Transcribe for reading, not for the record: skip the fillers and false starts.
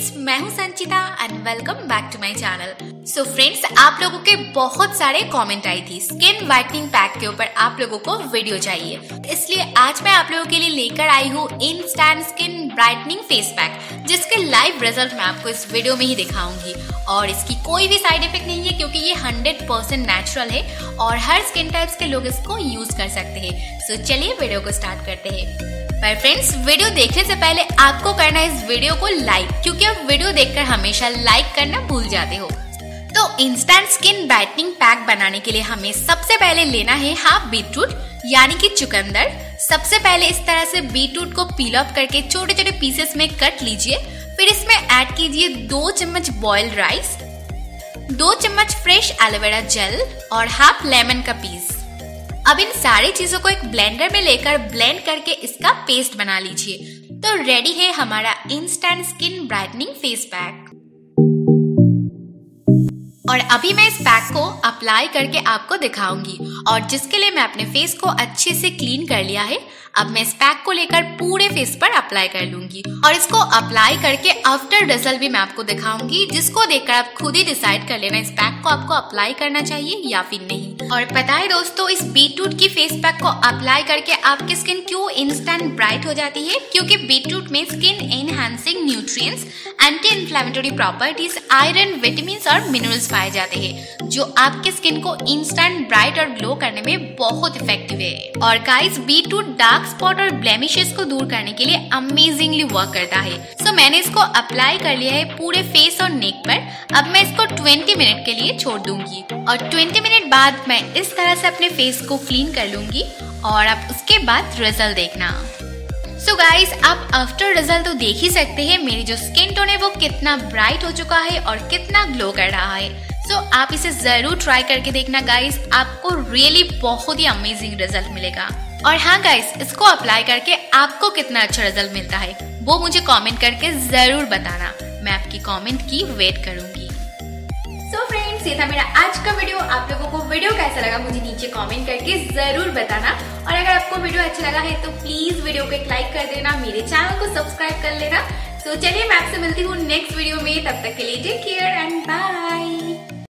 Friends, मैं हूं Sanchita and welcome back to my channel. So friends, आप लोगों के बहुत सारे कमेंट आई थी स्किन व्हाइटनिंग पैक के ऊपर आप लोगों को वीडियो चाहिए, इसलिए आज मैं आप लोगों के लिए लेकर आई हूं instant skin brightening face pack, जिसके लाइव रिजल्ट मैं आपको इस वीडियो में ही दिखाऊंगी। और इसकी कोई भी साइड इफेक्ट नहीं है क्योंकि ये 100% नेचुरल है और हर स्किन टाइप्स के लोग इसको यूज कर सकते हैं। सो चलिए वीडियो को स्टार्ट करते हैं। पर फ्रेंड्स, वीडियो देखने से पहले आपको करना है इस वीडियो को लाइक, क्योंकि आप वीडियो देखकर हमेशा लाइक करना भूल जाते हो। तो इंस्टेंट स्किन ब्राइटनिंग पैक बनाने के लिए हमें सबसे पहले लेना है हाफ बीटरूट यानी कि चुकंदर। सबसे पहले इस तरह से बीटरूट को पील ऑफ करके छोटे छोटे पीसेस में कट लीजिए। फिर इसमें ऐड कीजिए 2 चम्मच बॉइल्ड राइस, 2 चम्मच फ्रेश एलोवेरा जेल और हाफ लेमन का पीस। अब इन सारी चीजों को एक ब्लेंडर में लेकर ब्लेंड करके इसका पेस्ट बना लीजिए। तो रेडी है हमारा instant skin brightening face pack. और अभी मैं इस पैक को अप्लाई करके आपको दिखाऊंगी, और जिसके लिए मैं अपने फेस को अच्छे से क्लीन कर लिया है। अब मैं इस पैक को लेकर पूरे फेस पर अप्लाई कर लूंगी और इसको अप्लाई करके आफ्टर रिजल्ट भी मैं आपको दिखाऊंगी, जिसको देखकर आप खुद ही डिसाइड कर लेना इस पैक को आपको अप्लाई करना चाहिए या फिर नहीं। और पता है दोस्तों, इस बीटरूट की फेस पैक को अप्लाई करके आपकी स्किन क्यों इंस्टेंट ब्राइट हो जाती है, क्योंकि बीटरूट में skin enhancing nutrients, anti inflammatory properties, iron, vitamin और मिनरल्स पाए जाते हैं, जो आपकी स्किन को इंस्टेंट ब्राइट और ग्लो करने में बहुत इफेक्टिव है। और गाइस, बीटरूट डार्क स्पॉट और ब्लेमिशेस को दूर करने के लिए अमेजिंगली वर्क करता है। सो मैंने इसको अप्लाई कर लिया है पूरे फेस और नेक पर। अब मैं इसको 20 मिनट के लिए छोड़ दूंगी और 20 मिनट बाद मैं इस तरह से अपने फेस को क्लीन कर लूंगी और आप उसके बाद रिजल्ट देखना। सो गाइस, आप आफ्टर रिजल्ट तो देख ही सकते हैं मेरी जो स्किन टोन है वो कितना ब्राइट हो चुका है और कितना ग्लो कर रहा है। तो आप इसे जरूर ट्राई करके देखना गाइस, आपको रियली बहुत ही अमेजिंग रिजल्ट मिलेगा। और हाँ गाइस, इसको अप्लाई करके आपको कितना अच्छा रिजल्ट मिलता है वो मुझे कमेंट करके जरूर बताना, मैं आपकी कमेंट की वेट करूंगी। सो फ्रेंड्स, ये था मेरा आज का वीडियो। आप लोगों को वीडियो कैसा लगा मुझे नीचे कमेंट करके जरूर बताना, और अगर आपको वीडियो अच्छा लगा है तो प्लीज वीडियो को एक लाइक कर देना, मेरे चैनल को सब्सक्राइब कर लेना। तो चलिए, मैं आपसे मिलती हूँ नेक्स्ट वीडियो में। तब तक के लिए टेक केयर एंड बाय।